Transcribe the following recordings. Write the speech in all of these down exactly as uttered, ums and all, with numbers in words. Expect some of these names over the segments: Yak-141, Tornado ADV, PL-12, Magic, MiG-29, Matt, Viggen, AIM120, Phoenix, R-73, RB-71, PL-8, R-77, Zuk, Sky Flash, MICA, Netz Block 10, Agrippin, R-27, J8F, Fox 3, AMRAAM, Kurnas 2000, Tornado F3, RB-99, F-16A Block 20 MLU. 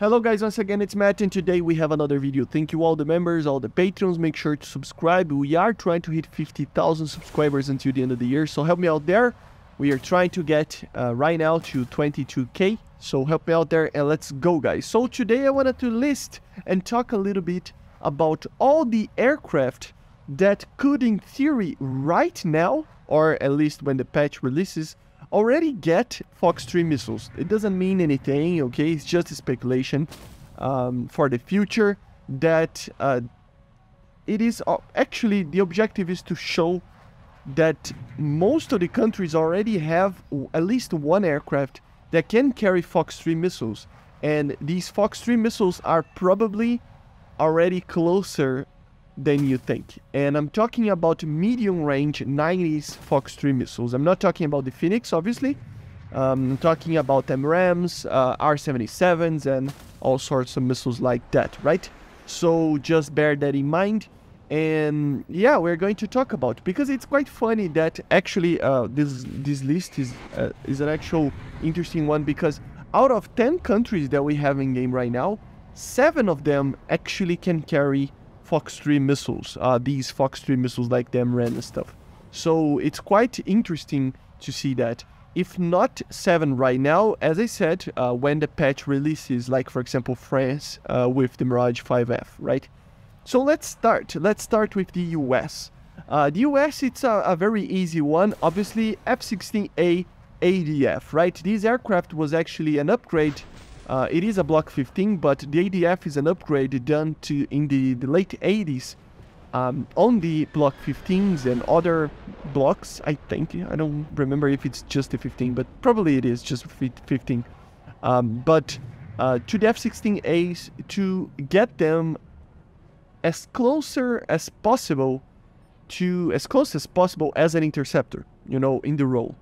Hello guys, once again it's Matt and today we have another video. Thank you all the members, all the patrons, make sure to subscribe. We are trying to hit fifty thousand subscribers until the end of the year, so help me out there. We are trying to get uh, right now to twenty-two K, so help me out there and let's go guys. So today I wanted to list and talk a little bit about all the aircraft that could in theory right now, or at least when the patch releases, already get Fox three missiles. It doesn't mean anything, okay? It's just a speculation um, for the future that uh, it is uh, actually the objective is to show that most of the countries already have at least one aircraft that can carry Fox three missiles, and these Fox three missiles are probably already closer than you think. And I'm talking about medium range nineties Fox three missiles. I'm not talking about the Phoenix, obviously. Um, I'm talking about AMRAAMs, uh, R seventy-sevens, and all sorts of missiles like that, right? So just bear that in mind. And yeah, we're going to talk about, because it's quite funny that actually uh, this this list is uh, is an actual interesting one, because out of ten countries that we have in game right now, seven of them actually can carry Fox three missiles, uh, these Fox three missiles like the AMRAAM and stuff. So it's quite interesting to see that. If not seven right now, as I said, uh, when the patch releases, like for example France uh, with the Mirage five F, right? So let's start. Let's start with the U S. Uh, the U S, it's a, a very easy one, obviously F sixteen A A D F, right? This aircraft was actually an upgrade. Uh, it is a Block fifteen, but the A D F is an upgrade done to in the, the late eighties um, on the Block fifteens and other blocks, I think. I don't remember if it's just the fifteen, but probably it is just fifteen. Um, but uh, to the F sixteen A's, to get them as closer as possible to, as close as possible as an interceptor, you know, in the role.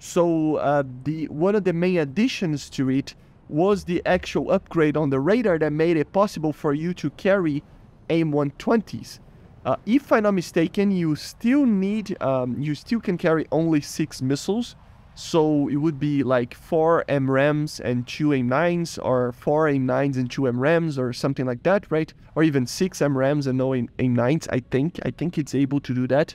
So uh, the one of the main additions to it was the actual upgrade on the radar that made it possible for you to carry A I M one twenties. Uh, if I'm not mistaken, you still need, um, you still can carry only six missiles. So it would be like four AMRAAMs and two A I M nines, or four A I M nines and two AMRAAMs, or something like that, right? Or even six AMRAAMs and no A I M nines, I think. I think it's able to do that.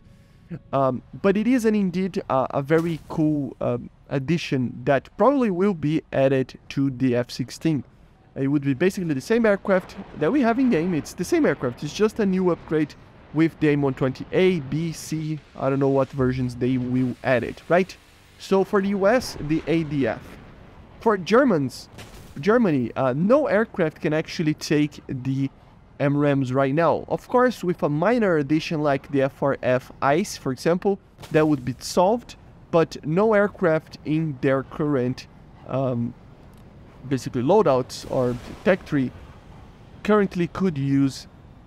Um, but it is an indeed uh, a very cool um, addition that probably will be added to the F sixteen. It would be basically the same aircraft that we have in game. It's the same aircraft, it's just a new upgrade with the A I M one twenty A, B, C, I don't know what versions they will add it, right? So for the U S, the A D F. For Germans, Germany, uh, no aircraft can actually take the AMRAAMs right now. Of course, with a minor addition like the F four F ICE, for example, that would be solved, but no aircraft in their current um, basically loadouts or tech tree currently could use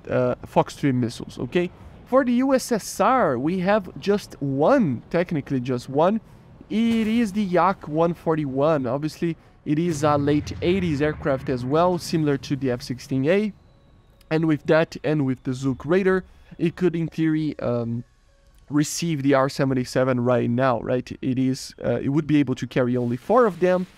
uh, Fox three missiles, okay? For the U S S R, we have just one, technically just one. It is the Yak one forty-one. Obviously, it is a late eighties aircraft as well, similar to the F sixteen A. And with that, and with the Zuk radar, it could in theory um, receive the R seventy-seven right now, right? It is, uh, it would be able to carry only four of them,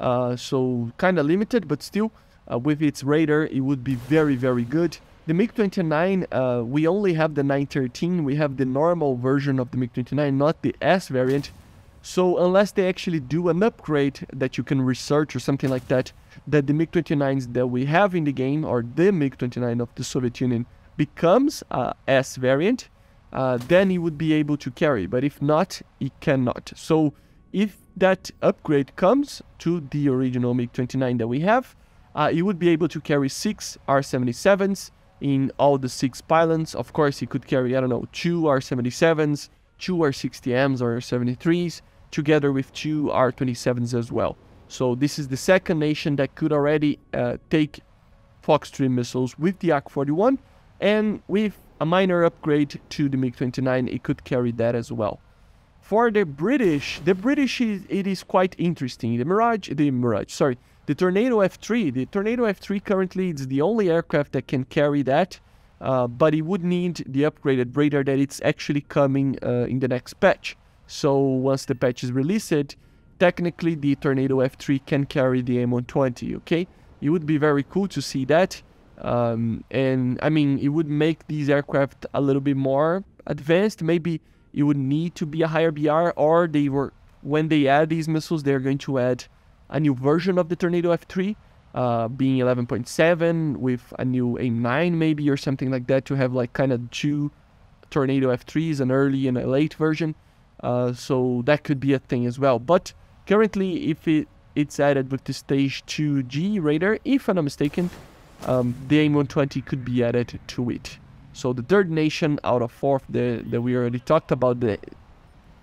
uh, so kind of limited, but still, uh, with its radar, it would be very, very good. The MiG twenty-nine, uh, we only have the nine thirteen, we have the normal version of the MiG twenty-nine, not the S variant. So unless they actually do an upgrade that you can research or something like that, that the MiG twenty-nines that we have in the game, or the MiG twenty-nine of the Soviet Union, becomes a S variant, uh, then it would be able to carry, but if not, it cannot. So if that upgrade comes to the original MiG twenty-nine that we have, uh, it would be able to carry six R seventy-sevens in all the six pylons. Of course, it could carry, I don't know, two R seventy-sevens, two R sixty M's or R seventy-threes, together with two R twenty-sevens as well. So this is the second nation that could already uh, take Fox three missiles with the Yak forty-one, and with a minor upgrade to the MiG twenty-nine, it could carry that as well. For the British, the British, is, it is quite interesting. The Mirage, the Mirage, sorry, the Tornado F three. The Tornado F three currently is the only aircraft that can carry that, uh, but it would need the upgraded radar that it's actually coming uh, in the next patch. So once the patch is released, technically the Tornado F three can carry the A I M one twenty, okay? It would be very cool to see that. Um, and I mean, it would make these aircraft a little bit more advanced. Maybe it would need to be a higher B R, or they were, when they add these missiles, they're going to add a new version of the Tornado F three, uh, being eleven point seven with a new A I M nine maybe, or something like that, to have like kind of two Tornado F threes, an early and a late version. Uh, so that could be a thing as well. But currently, if it, it's added with the Stage two G radar, if I'm not mistaken, um, the A I M one twenty could be added to it. So the third nation out of fourth that, that we already talked about that,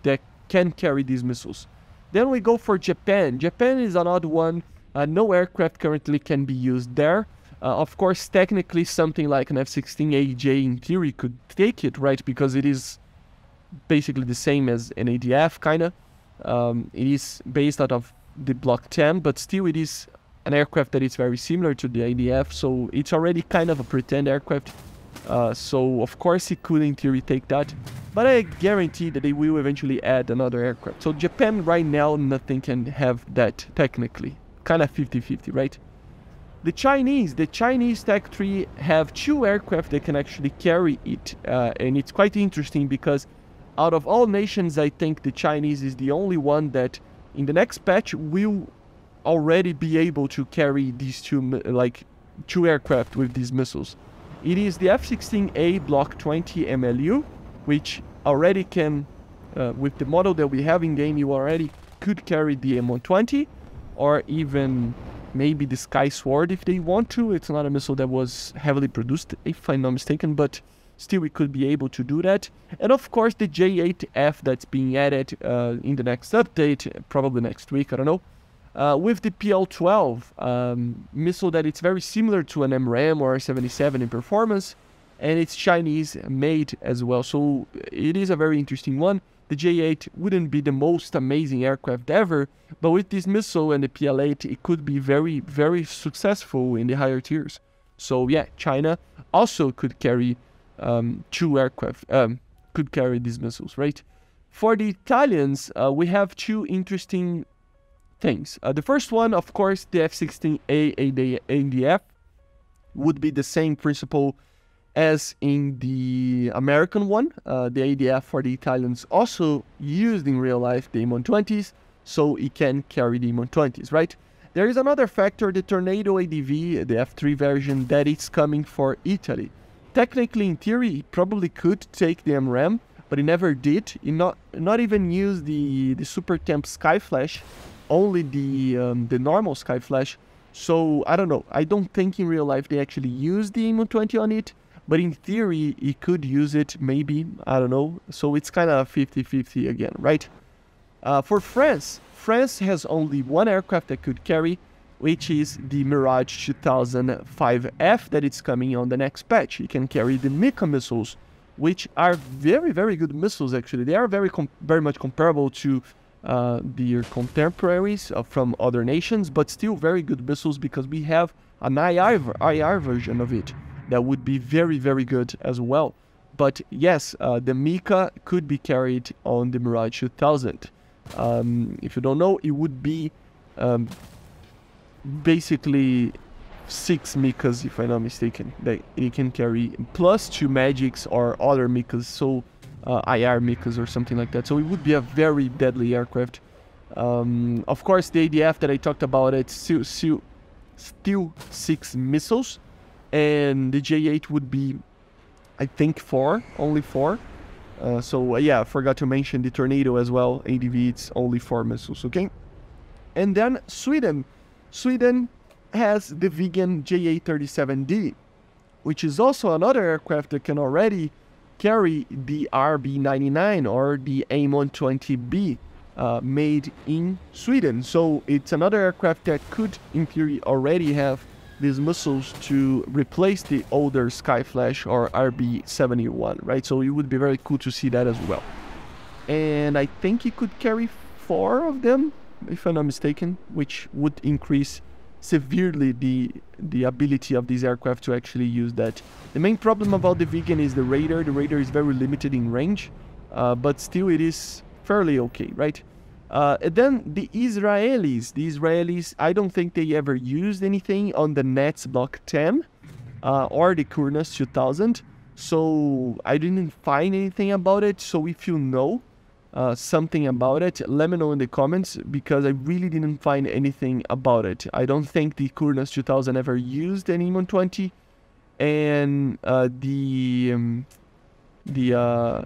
that can carry these missiles. Then we go for Japan. Japan is an odd one. Uh, no aircraft currently can be used there. Uh, of course, technically, something like an F sixteen A J in theory could take it, right? Because it is basically the same as an A D F, kind of. Um, it is based out of the Block ten, but still it is an aircraft that is very similar to the A D F, so it's already kind of a pretend aircraft. Uh, so of course it could in theory take that, but I guarantee that they will eventually add another aircraft. So Japan right now, nothing can have that technically, kind of fifty fifty, right? The Chinese, the Chinese Tech three have two aircraft that can actually carry it, uh, and it's quite interesting because out of all nations, I think the Chinese is the only one that in the next patch will already be able to carry these two, like two aircraft with these missiles. It is the F sixteen A Block twenty M L U, which already can, uh, with the model that we have in game, you already could carry the A I M one twenty, or even maybe the Sky Sword if they want to. It's not a missile that was heavily produced, if I'm not mistaken, but still we could be able to do that. And of course the J eight F that's being added uh, in the next update, probably next week, I don't know, uh, with the P L twelve um, missile that it's very similar to an AMRAAM or R seventy-seven in performance, and it's Chinese made as well, so it is a very interesting one. The J eight wouldn't be the most amazing aircraft ever, but with this missile and the P L eight, it could be very, very successful in the higher tiers. So yeah, China also could carry um two aircraft um could carry these missiles, right? For the Italians, uh, we have two interesting things. Uh, the first one, of course, the F sixteen A A D F would be the same principle as in the American one. Uh, the A D F for the Italians also used in real life the A I M one twenties, so it can carry the A I M one twenties, right? There is another factor, the Tornado A D V, the F three version, that it's coming for Italy. Technically, in theory, it probably could take the AMRAAM, but it never did. It not not even used the the Super Temp Sky Flash, only the um, the normal Sky Flash. So I don't know. I don't think in real life they actually used the A I M one twenty on it, but in theory it could use it. Maybe, I don't know. So it's kind of fifty fifty again, right? Uh, for France, France has only one aircraft that could carry, which is the Mirage two thousand five F that it's coming on the next patch. It can carry the MICA missiles, which are very, very good missiles, actually. They are very very much comparable to uh, their contemporaries uh, from other nations, but still very good missiles because we have an I R, I R version of it that would be very, very good as well. But yes, uh, the MICA could be carried on the Mirage two thousand. Um, if you don't know, it would be... Um, basically six MICAs, if I'm not mistaken, that it can carry, plus two Magics or other MICAs, so uh, I R MICAs or something like that. So it would be a very deadly aircraft. Um, of course, the A D F that I talked about, it's still, still, still six missiles, and the J eight would be, I think, four, only four. Uh, so uh, yeah, I forgot to mention the Tornado as well, A D V, it's only four missiles, okay? And then Sweden. Sweden has the Viggen J A thirty-seven D, which is also another aircraft that can already carry the R B ninety-nine or the A M one twenty B uh, made in Sweden. So it's another aircraft that could, in theory, already have these missiles to replace the older Sky Flash or R B seventy-one, right? So it would be very cool to see that as well. And I think it could carry four of them, if I'm not mistaken, which would increase severely the the ability of these aircraft to actually use that. The main problem about the Viggen is the radar. The radar is very limited in range, uh, but still it is fairly okay, right? Uh, and then the Israelis, the Israelis, I don't think they ever used anything on the Netz Block ten uh, or the Kurnas two thousand, so I didn't find anything about it. So if you know uh, something about it, let me know in the comments, because I really didn't find anything about it. I don't think the Kurnas two thousand ever used an A I M one twenty, and uh, the um, the, uh,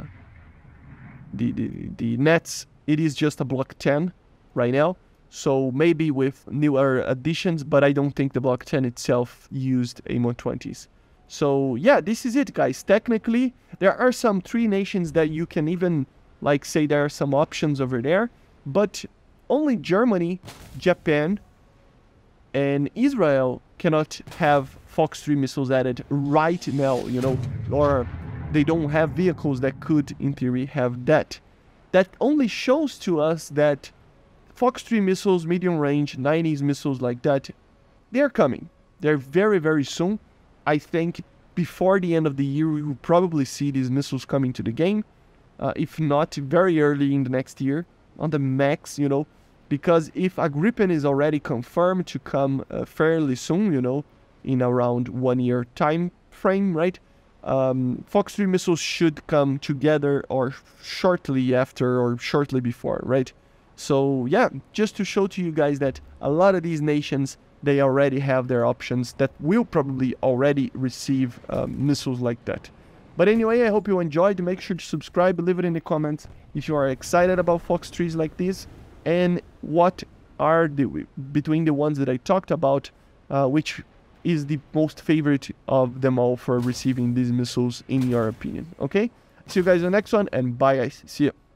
the the the Netz. It is just a Block ten right now, so maybe with newer additions, but I don't think the Block ten itself used A I M one twenties. So yeah, this is it, guys. Technically, there are some three nations that you can even, like, say there are some options over there, but only Germany, Japan, and Israel cannot have Fox three missiles added right now, you know, or they don't have vehicles that could, in theory, have that. That only shows to us that Fox three missiles, medium range, nineties missiles like that, they're coming. They're very, very soon. I think before the end of the year, we will probably see these missiles coming to the game. Uh, if not, very early in the next year, on the max, you know, because if Agrippin is already confirmed to come uh, fairly soon, you know, in around one year time frame, right? Um, Fox three missiles should come together or shortly after or shortly before, right? So yeah, just to show to you guys that a lot of these nations, they already have their options that will probably already receive um, missiles like that. But anyway, I hope you enjoyed. Make sure to subscribe, leave it in the comments if you are excited about Fox threes like this, and what are the, between the ones that I talked about, uh, which is the most favorite of them all for receiving these missiles in your opinion. Okay, see you guys in the next one, and bye guys. See ya.